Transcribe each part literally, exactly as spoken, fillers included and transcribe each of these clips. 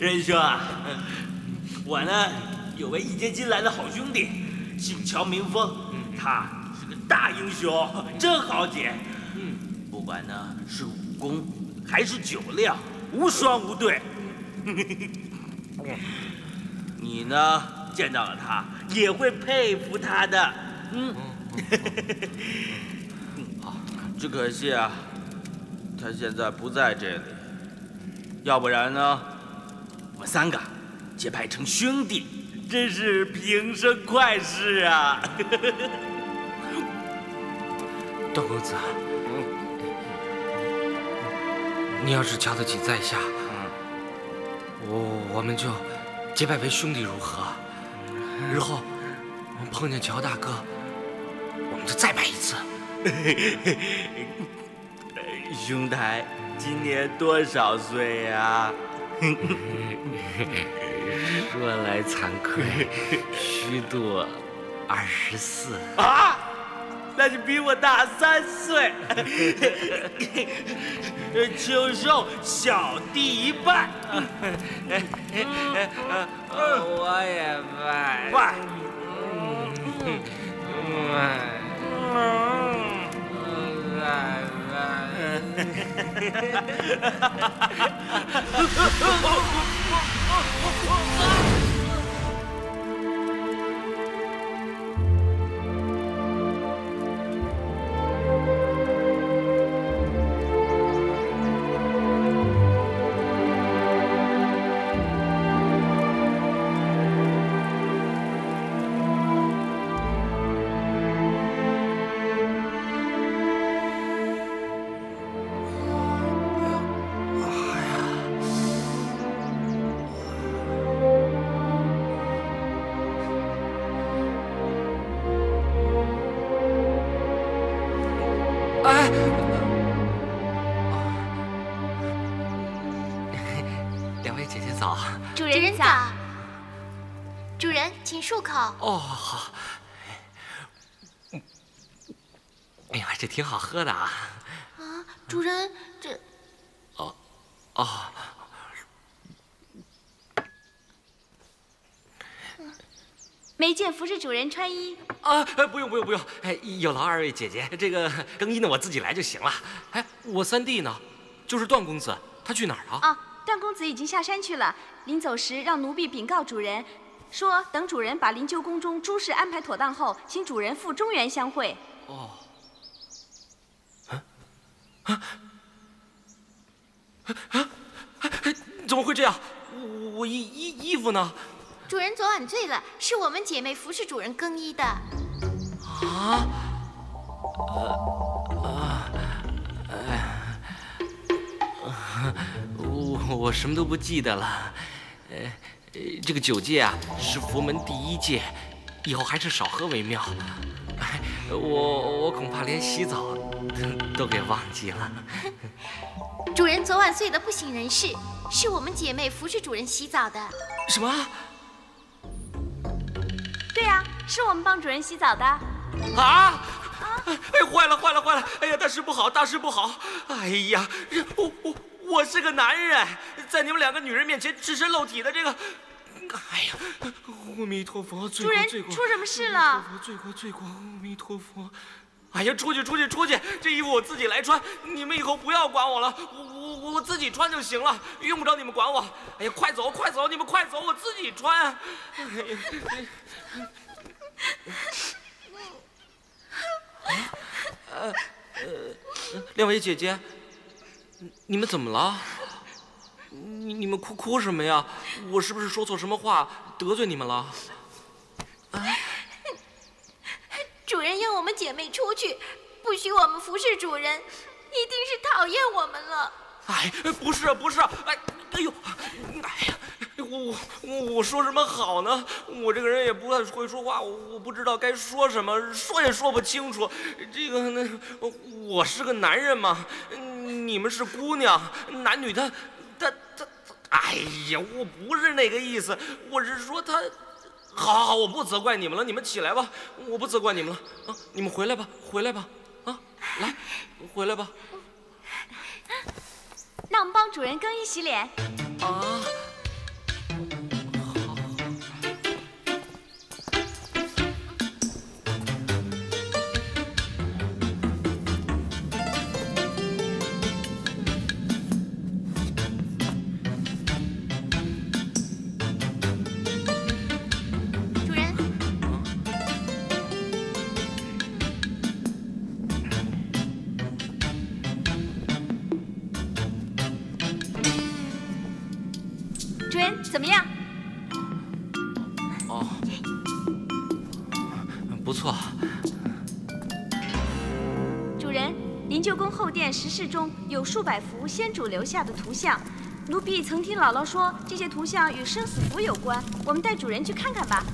仁兄啊，我呢有位义结金兰的好兄弟，姓乔名峰，他是个大英雄，真豪杰。嗯，不管呢是武功还是酒量，无双无对。你呢见到了他也会佩服他的。嗯，只可惜啊，他现在不在这里，要不然呢？ 我们三个结拜成兄弟，真是平生快事啊！段公子，你要是瞧得起在下，我我们就结拜为兄弟如何？日后我们碰见乔大哥，我们就再拜一次。兄台今年多少岁呀？ 说来惭愧，虚度二十四啊！那就比我大三岁，请受小弟一拜。我也拜拜。拜拜。 漱口哦，好。哎呀，这挺好喝的啊！啊，主人，这……哦，哦，没见服侍主人穿衣。啊，不用不用不用，哎，有劳二位姐姐，这个更衣呢我自己来就行了。哎，我三弟呢？就是段公子，他去哪儿了？啊，段公子已经下山去了，临走时让奴婢禀告主人。 说等主人把灵鹫宫中诸事安排妥当后，请主人赴中原相会。哦，啊啊啊！怎么会这样？我衣衣衣服呢？主人昨晚醉了，是我们姐妹服侍主人更衣的。啊？呃啊哎！我我什么都不记得了。哎。 这个九戒啊，是佛门第一戒，以后还是少喝为妙。我我恐怕连洗澡都给忘记了。主人昨晚醉得不省人事，是我们姐妹服侍主人洗澡的。什么？对啊，是我们帮主人洗澡的。啊！ 哎，坏了坏了坏了！哎呀，大事不好，大事不好！哎呀，我我我是个男人，在你们两个女人面前赤身露体的这个，哎呀，阿弥陀佛，罪过罪过！主人出什么事了？罪过罪过，阿弥陀佛！哎呀，出去出去出去！这衣服我自己来穿，你们以后不要管我了，我我我自己穿就行了，用不着你们管我。哎呀，快走快走，你们快走，我自己穿。哎呀。呃呃，两位姐姐，你们怎么了？你你们哭哭什么呀？我是不是说错什么话得罪你们了？啊！主人要我们姐妹出去，不许我们服侍主人，一定是讨厌我们了。哎，不是不是，哎，哎呦，哎呀！ 我我我说什么好呢？我这个人也不太会说话，我我不知道该说什么，说也说不清楚。这个那我是个男人嘛，你们是姑娘，男女他他他，哎呀，我不是那个意思，我是说他。好，好，好，我不责怪你们了，你们起来吧，我不责怪你们了啊，你们回来吧，回来吧，啊。来，回来吧。那我们帮主人更衣洗脸。啊。 怎么样？哦，不错。主人，灵鹫宫后殿石室中有数百幅先主留下的图像，奴婢曾听姥姥说这些图像与生死符有关，我们带主人去看看吧。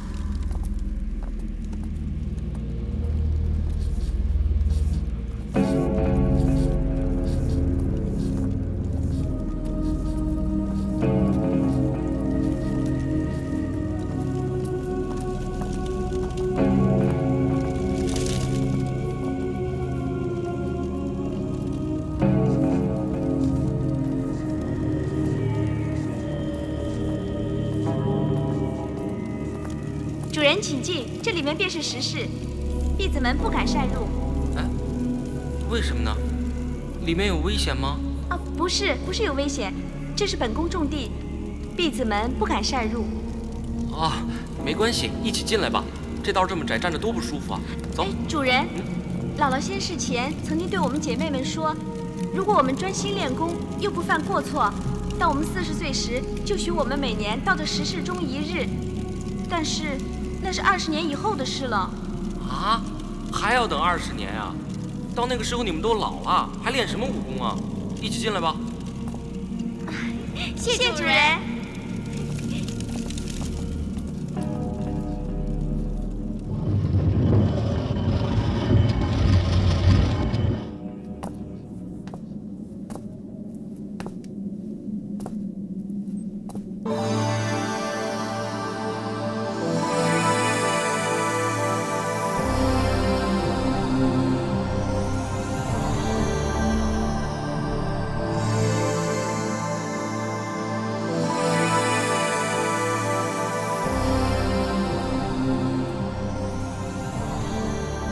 主人，请进，这里面便是石室，婢子们不敢擅入。哎，为什么呢？里面有危险吗？啊，不是，不是有危险，这是本宫重地，婢子们不敢擅入。啊，没关系，一起进来吧。这道这么窄，站着多不舒服啊！走。哎，主人，嗯、姥姥先逝前曾经对我们姐妹们说，如果我们专心练功，又不犯过错，到我们四十岁时，就许我们每年到这石室中一日。但是。 那是二十年以后的事了，啊，还要等二十年啊！到那个时候你们都老了，还练什么武功啊？一起进来吧。谢谢主人。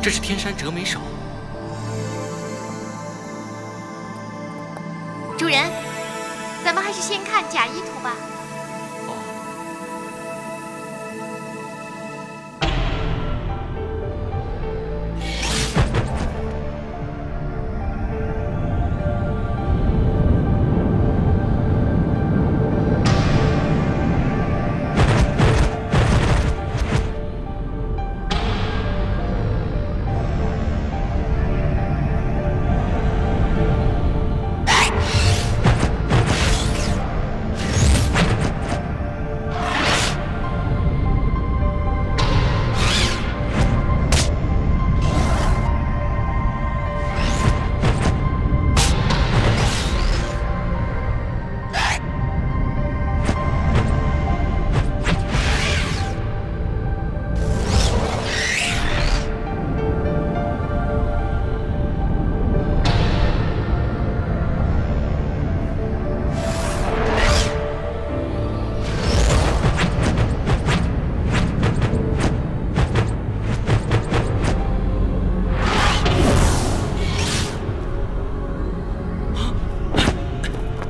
这是天山折眉手。主人，咱们还是先看假意图吧。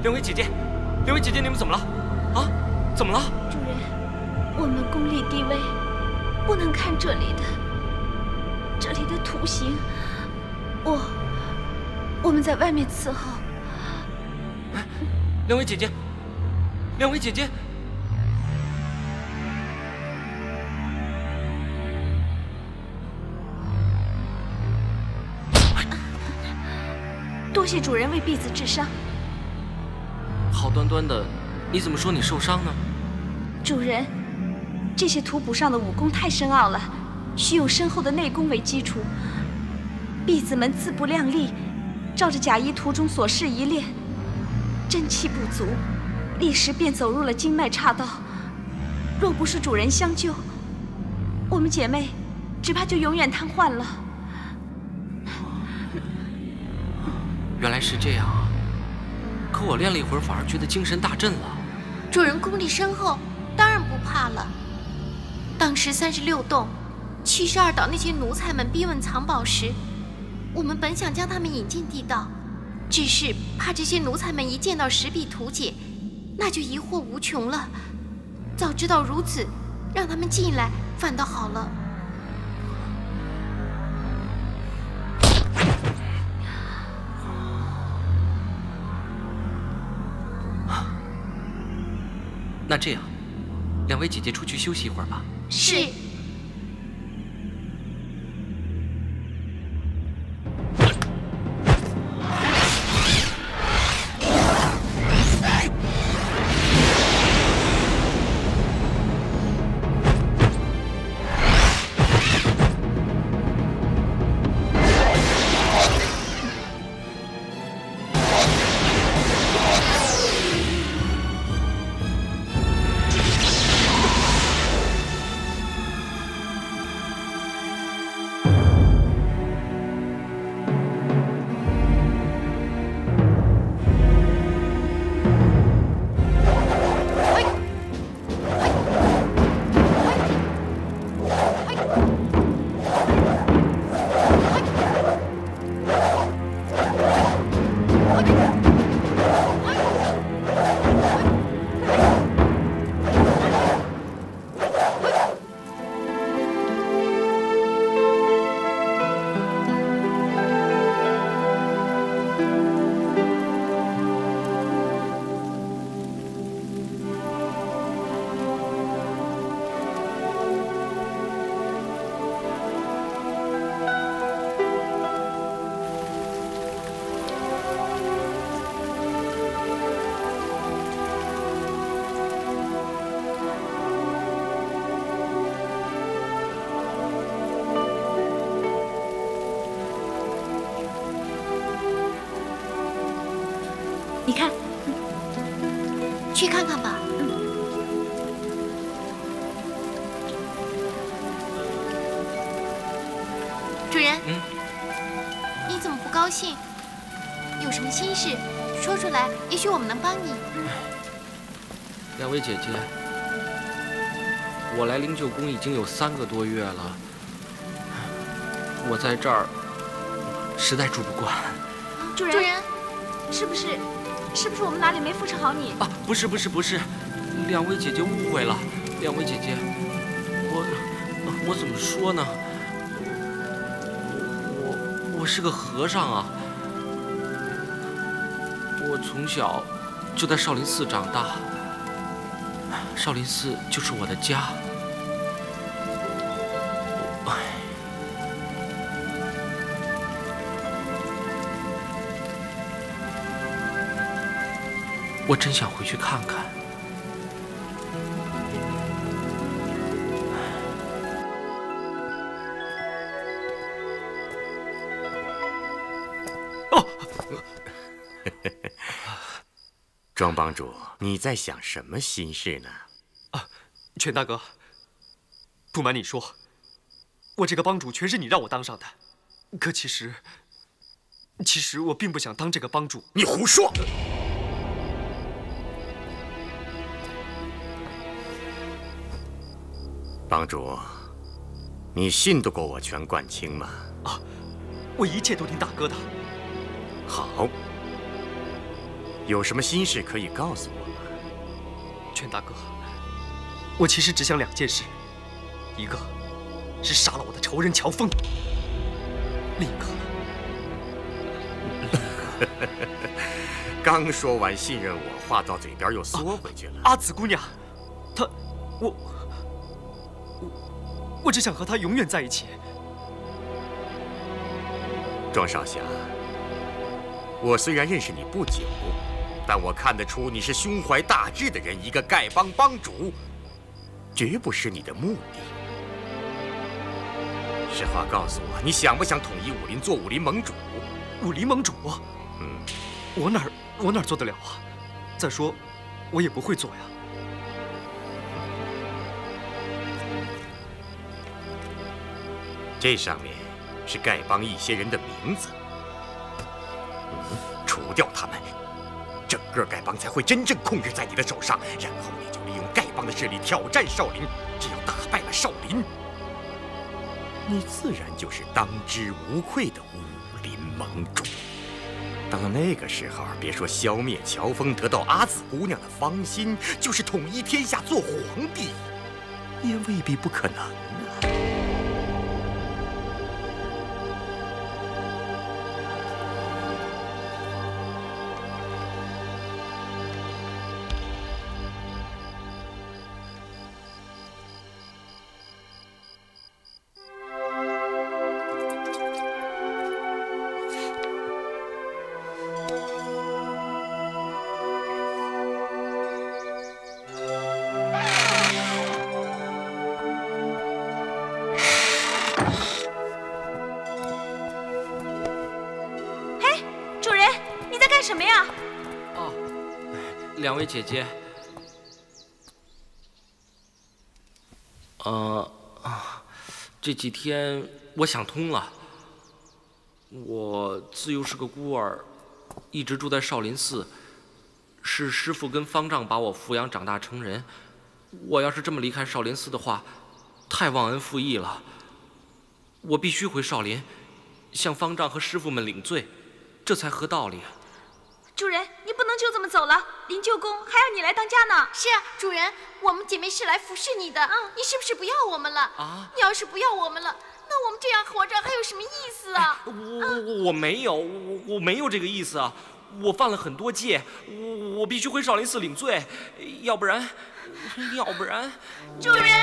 两位姐姐，两位姐姐，你们怎么了？啊，怎么了？主人，我们功力低微，不能看这里的，这里的图形。我，我们在外面伺候。哎，两位姐姐，两位姐姐。 多谢主人为婢子治伤。好端端的，你怎么说你受伤呢？主人，这些图谱上的武功太深奥了，需用深厚的内功为基础。婢子们自不量力，照着假医图中所示一练，真气不足，立时便走入了经脉岔道。若不是主人相救，我们姐妹只怕就永远瘫痪了。原来是这样啊！可我练了一会儿，反而觉得精神大振了。主人功力深厚，当然不怕了。当时三十六洞、七十二岛那些奴才们逼问藏宝时，我们本想将他们引进地道，只是怕这些奴才们一见到石壁图解，那就疑惑无穷了。早知道如此，让他们进来反倒好了。 那这样，两位姐姐出去休息一会儿吧。是。你看，去看看吧。嗯。主人，嗯，你怎么不高兴？有什么心事说出来，也许我们能帮你。两位姐姐，我来灵鹫宫已经有三个多月了，我在这儿实在住不惯。主人，主人，是不是？ 是不是我们哪里没服侍好你啊？不是不是不是，两位姐姐误会了。两位姐姐，我我怎么说呢？我我是个和尚啊。我从小就在少林寺长大，少林寺就是我的家。唉。 我真想回去看看。哦，庄帮主，你在想什么心事呢？啊，全大哥，不瞒你说，我这个帮主全是你让我当上的，可其实，其实我并不想当这个帮主。你胡说！ 帮主，你信得过我全冠清吗？啊，我一切都听大哥的。好，有什么心事可以告诉我吗？全大哥，我其实只想两件事，一个是杀了我的仇人乔峰，另一个……刚说完信任我，话到嘴边又缩回去了。啊、阿紫姑娘，她，我。 我只想和他永远在一起，庄少侠。我虽然认识你不久，但我看得出你是胸怀大志的人。一个丐帮帮主，绝不是你的目的。实话告诉我，你想不想统一武林，做武林盟主？武林盟主？嗯，我哪儿我哪儿做得了啊？再说，我也不会做呀。 这上面是丐帮一些人的名字。嗯除掉他们，整个丐帮才会真正控制在你的手上。然后你就利用丐帮的势力挑战少林，只要打败了少林，你自然就是当之无愧的武林盟主。到那个时候，别说消灭乔峰，得到阿紫姑娘的芳心，就是统一天下做皇帝，也未必不可能啊。 两位姐姐，呃，这几天我想通了，我自幼是个孤儿，一直住在少林寺，是师父跟方丈把我抚养长大成人。我要是这么离开少林寺的话，太忘恩负义了。我必须回少林，向方丈和师父们领罪，这才合道理。 主人，你不能就这么走了，林舅公还要你来当家呢。是啊，主人，我们姐妹是来服侍你的，嗯，你是不是不要我们了？啊，你要是不要我们了，那我们这样活着还有什么意思啊？哎、我、啊、我我没有，我我没有这个意思啊，我犯了很多戒，我我必须回少林寺领罪，要不然，要不然，主人，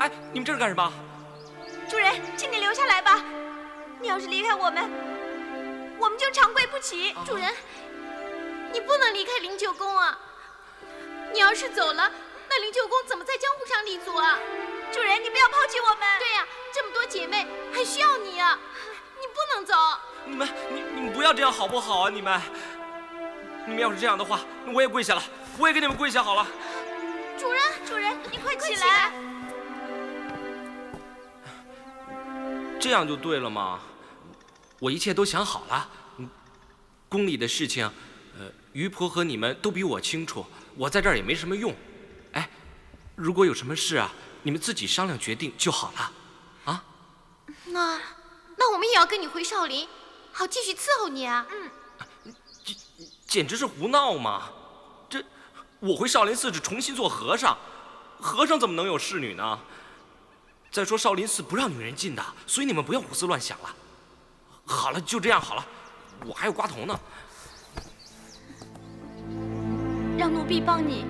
哎，你们这是干什么？主人，请你留下来吧，你要是离开我们。 我们就长跪不起，主人，你不能离开灵鹫宫啊！你要是走了，那灵鹫宫怎么在江湖上立足啊？主人，你不要抛弃我们。对呀、啊，这么多姐妹很需要你啊，你不能走。你们，你你们不要这样好不好啊？你们，你们要是这样的话，我也跪下了，我也给你们跪下好了。主人，主人，你快起来！这样就对了嘛。 我一切都想好了，宫里的事情，呃，于婆和你们都比我清楚，我在这儿也没什么用。哎，如果有什么事啊，你们自己商量决定就好了，啊？那，那我们也要跟你回少林，好继续伺候你啊。嗯，这简直是胡闹嘛！这我回少林寺是重新做和尚，和尚怎么能有侍女呢？再说少林寺不让女人进的，所以你们不要胡思乱想了。 好了，就这样好了，我还有瓜头呢。让奴婢帮你。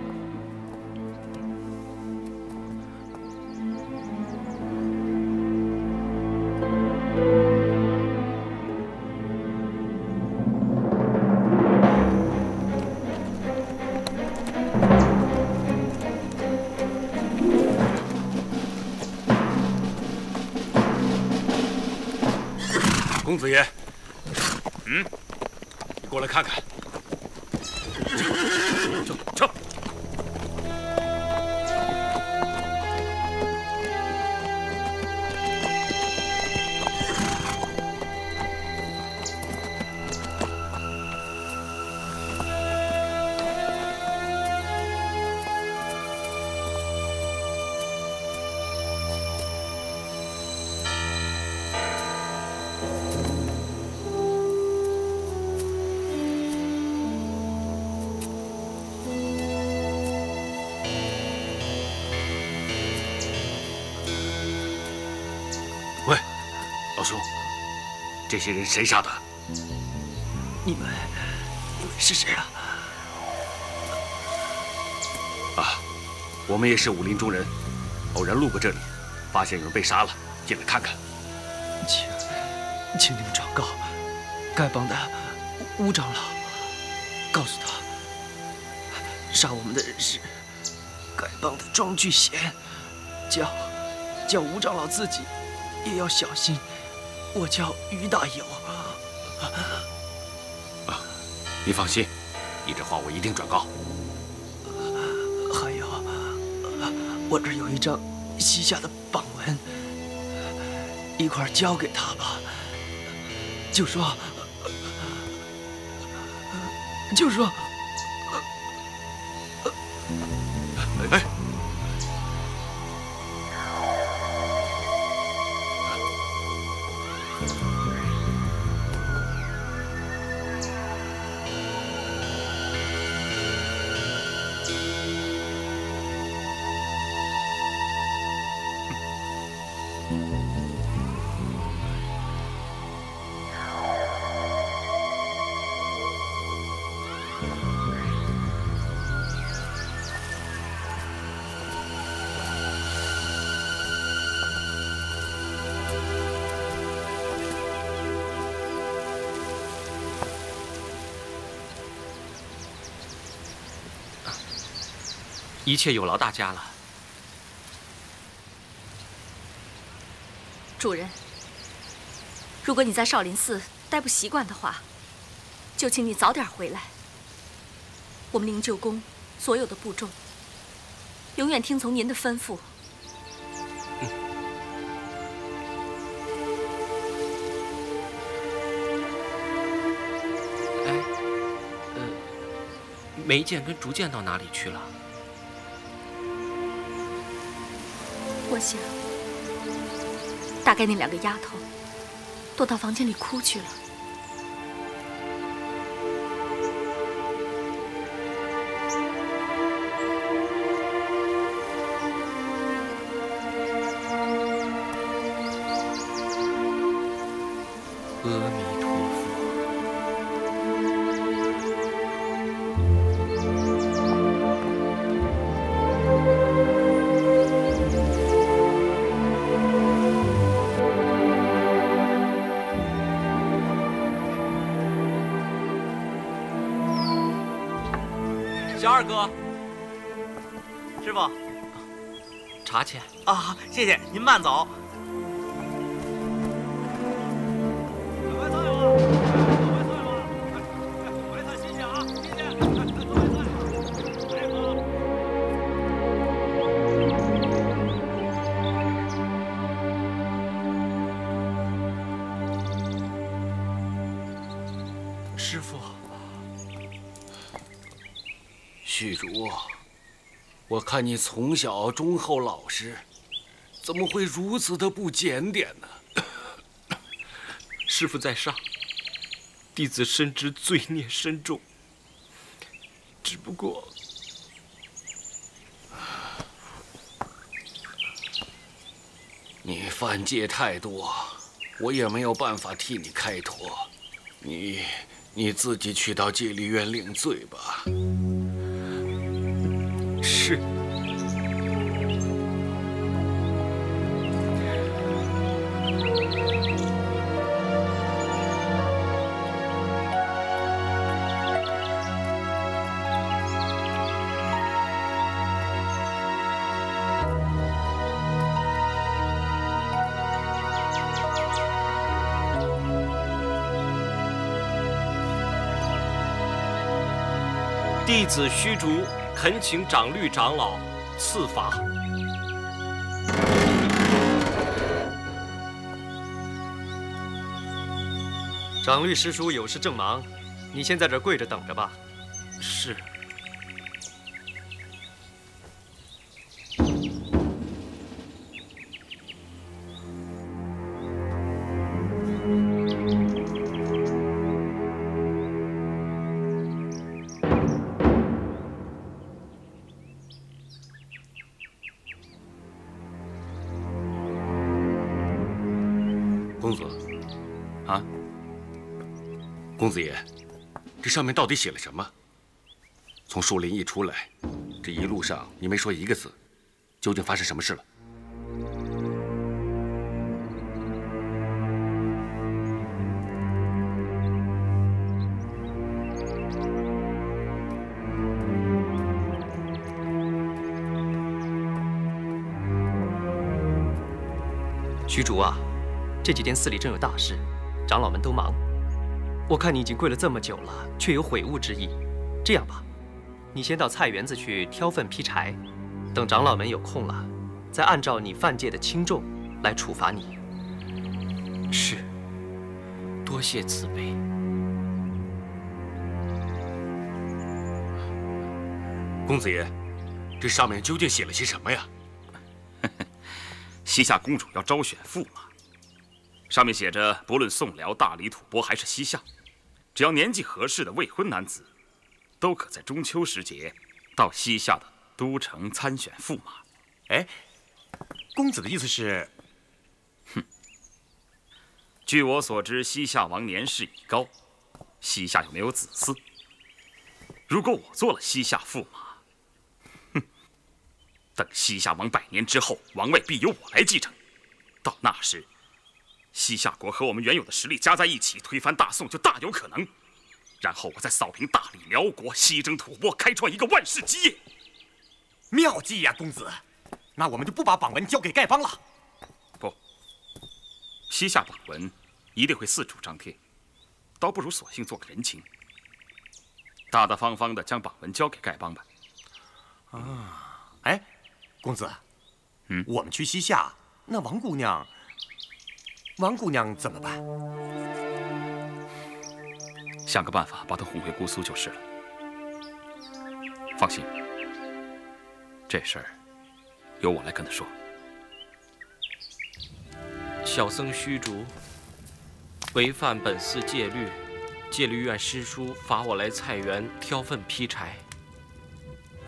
公子爷，嗯，你过来看看。撤撤。这些人谁杀的？你们，你们是谁啊？啊，我们也是武林中人，偶然路过这里，发现有人被杀了，进来看看。请，请你们转告丐帮的吴长老，告诉他，杀我们的人是丐帮的庄聚贤，叫叫吴长老自己也要小心。 我叫于大友。啊，你放心，你这话我一定转告。还有，我这有一张西夏的榜文，一块交给他吧，就说就是说，哎，一切有劳大家了，主人。如果你在少林寺待不习惯的话，就请你早点回来。我们灵鹫宫所有的部众，永远听从您的吩咐。 梅剑跟竹剑到哪里去了？我想，大概那两个丫头躲到房间里哭去了。阿弥陀佛。 小二哥，师傅，茶钱啊，谢谢您，慢走。 旭竹，我看你从小忠厚老实，怎么会如此的不检点呢？师父在上，弟子深知罪孽深重，只不过……你犯戒太多，我也没有办法替你开脱，你你自己去到戒律院领罪吧。 是。弟子虚竹。 恳请长律长老赐法。长律师叔有事正忙，你先在这儿跪着等着吧。是。公子，啊，公子爷，这上面到底写了什么？从树林一出来，这一路上你没说一个字，究竟发生什么事了？虚竹啊！ 这几天寺里正有大事，长老们都忙。我看你已经跪了这么久了，却有悔悟之意。这样吧，你先到菜园子去挑粪劈柴，等长老们有空了，再按照你犯戒的轻重来处罚你。是，多谢慈悲。公子爷，这上面究竟写了些什么呀？西夏公主要招选驸马，上面写着，不论宋辽、大理、吐蕃还是西夏，只要年纪合适的未婚男子，都可在中秋时节到西夏的都城参选驸马。哎，公子的意思是？哼，据我所知，西夏王年事已高，西夏又没有子嗣。 如果我做了西夏驸马，哼，等西夏王百年之后，王位必由我来继承。到那时，西夏国和我们原有的实力加在一起，推翻大宋就大有可能。然后我再扫平大理、辽国，西征吐蕃，开创一个万世基业。妙计呀，公子！那我们就不把榜文交给丐帮了。不，西夏榜文一定会四处张贴，倒不如索性做个人情。 大大方方的将榜文交给丐帮吧。啊，哎，公子，嗯，我们去西夏，那王姑娘，王姑娘怎么办？想个办法把她哄回姑苏就是了。放心，这事儿由我来跟她说。小僧虚竹，违反本寺戒律。 戒律院师叔罚我来菜园挑粪劈柴。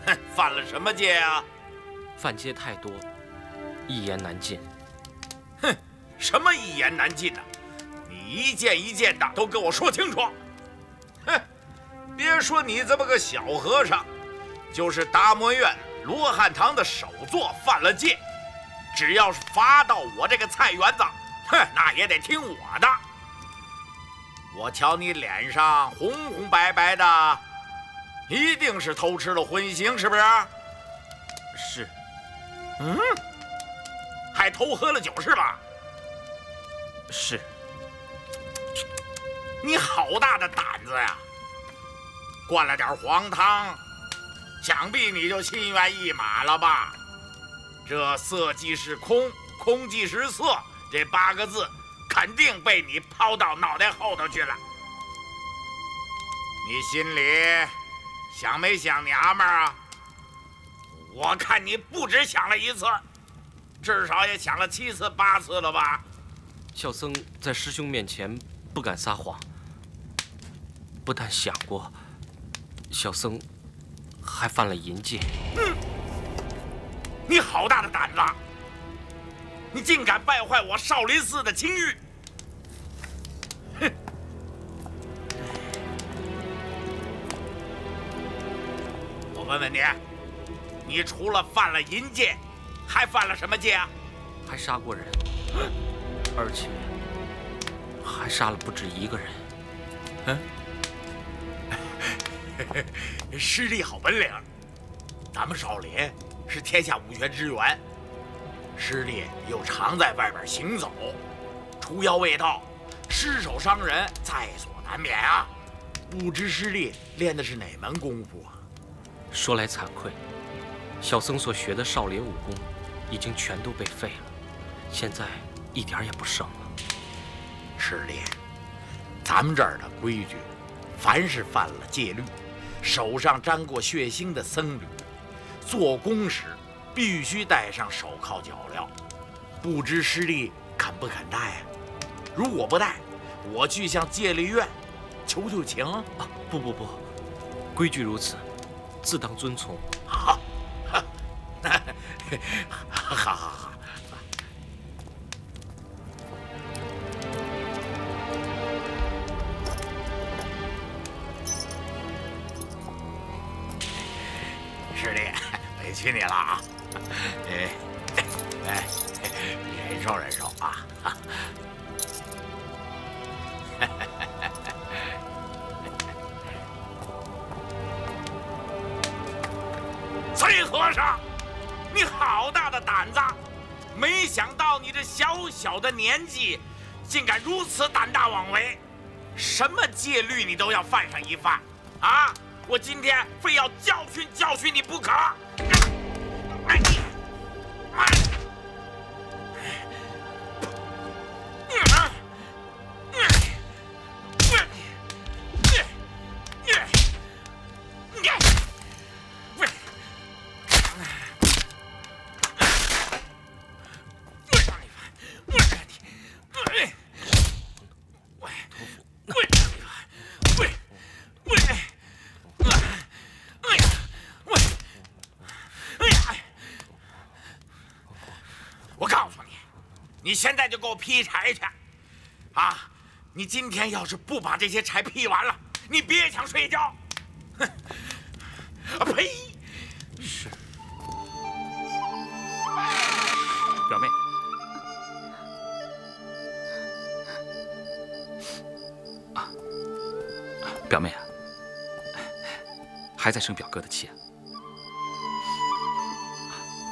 哼，犯了什么戒啊？犯戒太多，一言难尽。哼，什么一言难尽呢？你一件一件的都给我说清楚。哼，别说你这么个小和尚，就是达摩院罗汉堂的首座犯了戒，只要是罚到我这个菜园子，哼，那也得听我的。 我瞧你脸上红红白白的，一定是偷吃了荤腥，是不是？是。嗯，还偷喝了酒是吧？是。你好大的胆子呀！灌了点黄汤，想必你就心猿意马了吧？这色即是空，空即是色，这八个字。 肯定被你抛到脑袋后头去了。你心里想没想娘们儿啊？我看你不止想了一次，至少也想了七次八次了吧？小僧在师兄面前不敢撒谎，不但想过，小僧还犯了淫戒。嗯，你好大的胆子！你竟敢败坏我少林寺的清誉！ 哼！我问问你，你除了犯了淫戒，还犯了什么戒啊？还杀过人，而且还杀了不止一个人。嗯，师弟好本领，咱们少林是天下武学之源，师弟又常在外边行走，除妖卫道。 失手伤人在所难免啊！不知师弟练的是哪门功夫啊？说来惭愧，小僧所学的少林武功已经全都被废了，现在一点也不剩了。师弟，咱们这儿的规矩，凡是犯了戒律、手上沾过血腥的僧侣，做工时必须戴上手铐脚镣。不知师弟肯不肯戴啊？ 如果不带，我去向戒律院求求情啊！不不不，规矩如此，自当遵从。好，好，好，好，好。师弟，委屈你了啊！哎，哎，忍受忍受啊！ 崔和尚，你好大的胆子！没想到你这小小的年纪，竟敢如此胆大妄为，什么戒律你都要犯上一犯啊！我今天非要教训教训你不可！哎，哎。 Yeah. 现在就给我劈柴去，啊！你今天要是不把这些柴劈完了，你别想睡觉。哼！啊呸！是。表妹，啊，表妹啊，还在生表哥的气啊？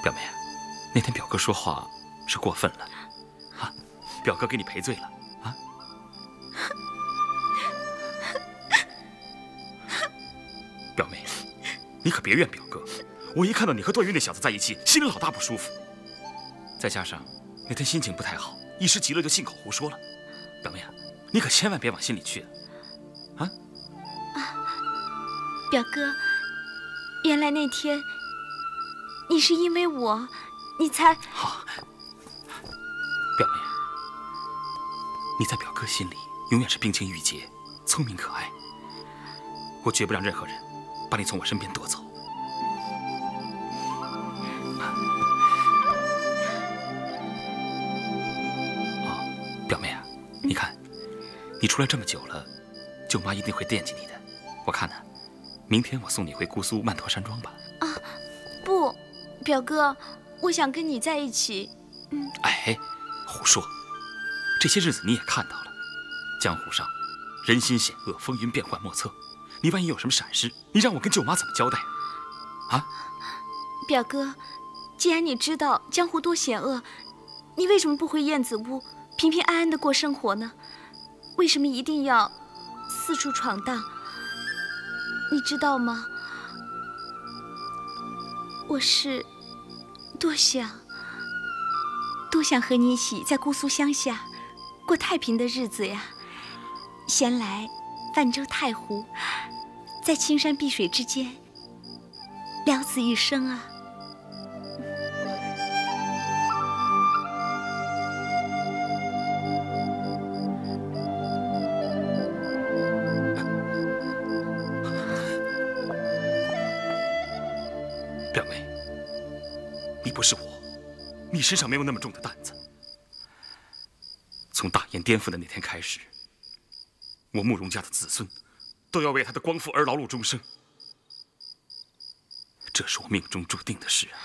表妹啊，那天表哥说话是过分了，啊，表哥给你赔罪了。 表妹，你可别怨表哥。我一看到你和段玉那小子在一起，心里老大不舒服。再加上那天心情不太好，一时急了就信口胡说了。表妹啊，你可千万别往心里去啊！啊！啊，表哥，原来那天你是因为我，你才……好，表妹啊，你在表哥心里永远是冰清玉洁、聪明可爱。我绝不让任何人 把你从我身边夺走，哦，表妹啊，你看，你出来这么久了，舅妈一定会惦记你的。我看呢，明天我送你回姑苏曼陀山庄吧。啊，不，表哥，我想跟你在一起。嗯，哎，胡说！这些日子你也看到了，江湖上人心险恶，风云变幻莫测。 你万一有什么闪失，你让我跟舅妈怎么交代啊？啊，表哥，既然你知道江湖多险恶，你为什么不回燕子屋，平平安安的过生活呢？为什么一定要四处闯荡？你知道吗？我是多想，多想和你一起在姑苏乡下过太平的日子呀！闲来 泛舟太湖，在青山碧水之间，了此一生啊！表妹，你不是我，你身上没有那么重的担子。从大燕颠覆的那天开始， 我慕容家的子孙，都要为他的光复而劳碌终生，这是我命中注定的事啊！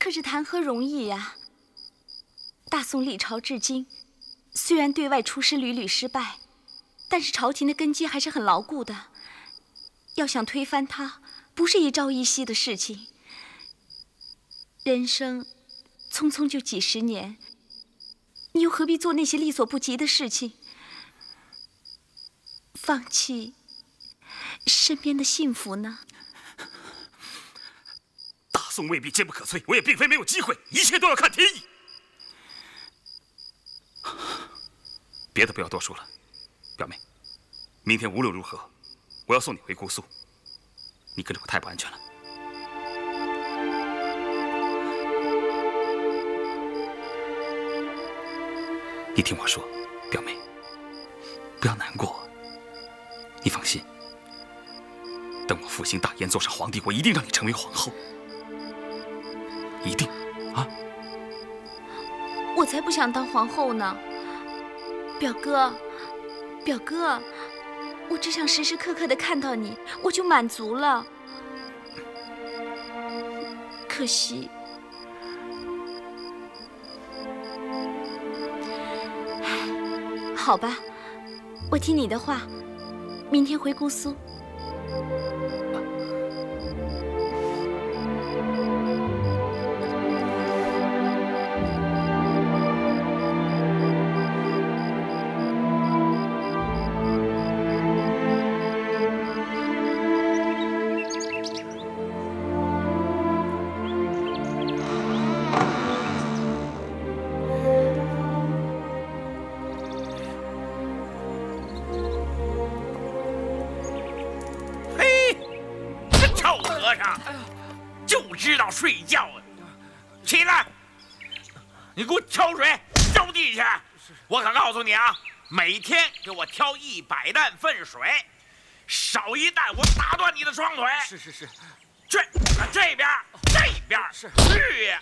可是谈何容易呀！大宋历朝至今，虽然对外出师屡屡失败，但是朝廷的根基还是很牢固的。要想推翻它，不是一朝一夕的事情。人生匆匆就几十年，你又何必做那些力所不及的事情？ 放弃身边的幸福呢？大宋未必坚不可摧，我也并非没有机会，一切都要看天意。别的不要多说了，表妹，明天无论如何，我要送你回姑苏，你跟着我太不安全了。你听我说，表妹，不要难过。 你放心，等我复兴大燕，坐上皇帝，我一定让你成为皇后，一定，啊！我才不想当皇后呢，表哥，表哥，我只想时时刻刻的看到你，我就满足了。可惜，好吧，我听你的话。 明天回姑苏。每天给我挑一百担粪水，少一担我打断你的双腿。是是是，去这边，这边是去。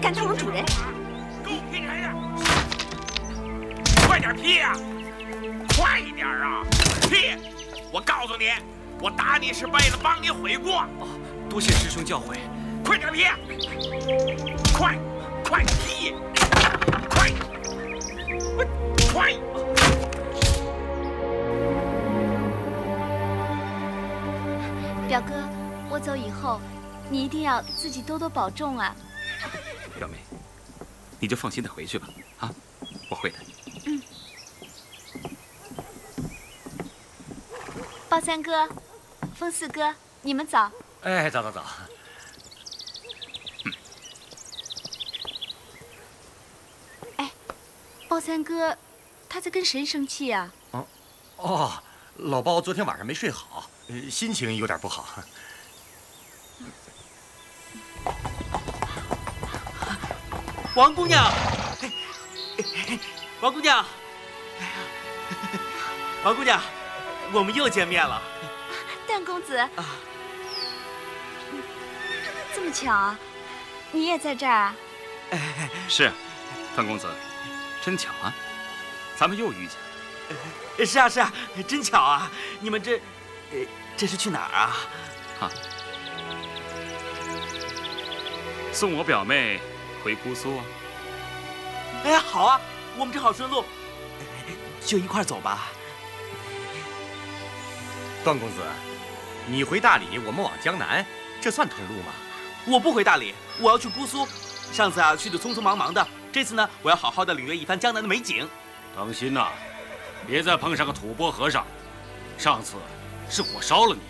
敢纵容主人！给我劈柴去！快点劈呀！快一点啊！劈！我告诉你，我打你是为了帮你悔过。哦，多谢师兄教诲。快点劈！快，快劈！快，快！ 表哥，我走以后，你一定要自己多多保重啊！表妹，你就放心的回去吧，啊，我会的。嗯。包三哥，风四哥，你们早。哎，早早早。嗯。哎，包三哥，他在跟谁生气啊？哦，哦，老包昨天晚上没睡好。 心情有点不好。王姑娘，王姑娘，哎呀，王姑娘，我们又见面了。段公子，啊，这么巧啊，你也在这儿啊？是，段公子，真巧啊，咱们又遇见。是啊是啊，真巧啊，你们这。 呃，这是去哪儿啊？啊，送我表妹回姑苏啊！哎，好啊，我们正好顺路，就一块儿走吧。段公子，你回大理，我们往江南，这算同路吗？我不回大理，我要去姑苏。上次啊去的匆匆忙忙的，这次呢，我要好好的领略一番江南的美景。当心呐、啊，别再碰上个吐蕃和尚。上次。 是火烧了你，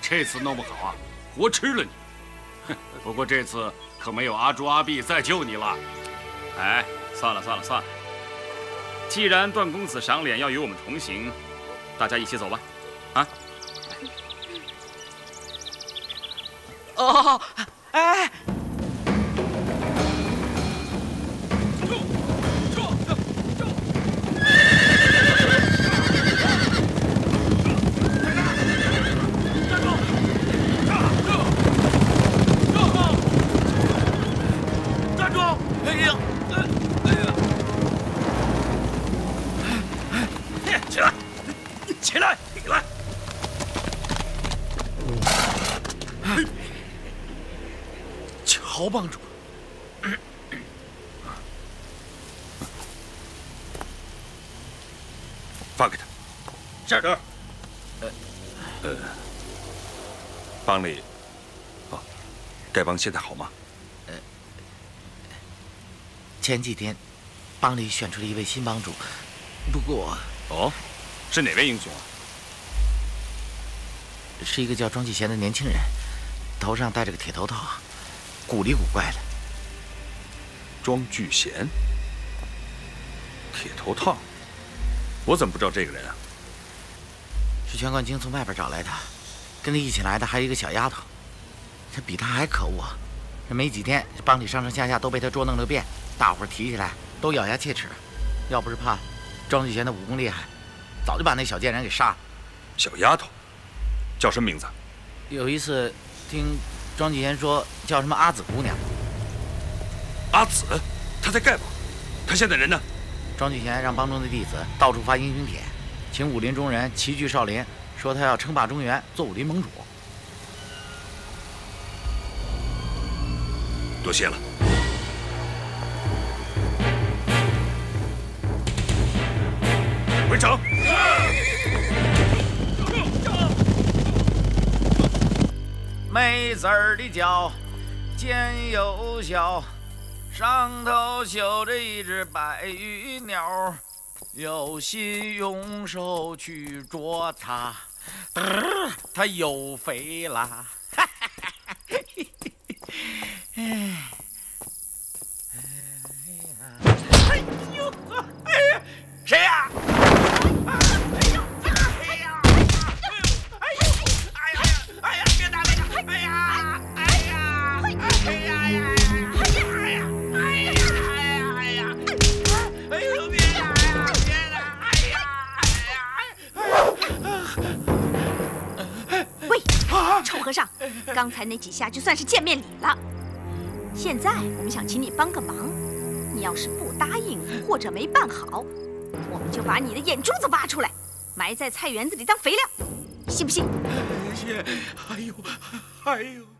这次弄不好啊，活吃了你。哼，不过这次可没有阿朱阿碧再救你了。哎，算了算了算了，既然段公子赏脸要与我们同行，大家一起走吧。啊？哦，哎。 敖帮主，放给他。是。呃，呃，帮里，哦，丐帮现在好吗？呃，前几天，帮里选出了一位新帮主，不过……哦，是哪位英雄啊？是一个叫庄继贤的年轻人，头上戴着个铁头套。 古里古怪的，庄聚贤，铁头套，我怎么不知道这个人啊？是全冠清从外边找来的，跟他一起来的还有一个小丫头，这比他还可恶啊！这没几天，帮里上上下下都被他捉弄了遍，大伙儿提起来都咬牙切齿。要不是怕庄聚贤的武功厉害，早就把那小贱人给杀了。小丫头，叫什么名字？有一次听。 庄继贤说叫什么阿紫姑娘？阿紫，她在丐帮，她现在人呢？庄继贤让帮中的弟子到处发英雄帖，请武林中人齐聚少林，说他要称霸中原，做武林盟主。多谢了。回城。 没子儿的脚，尖又小，上头绣着一只白羽鸟，有心用手去捉它，它又飞啦！哈哈哈哎呦，哎呀，谁呀？ 喂，臭和尚，刚才那几下就算是见面礼了。现在我们想请你帮个忙，你要是不答应或者没办好，我们就把你的眼珠子挖出来，埋在菜园子里当肥料，信不信？哎呦，哎呦！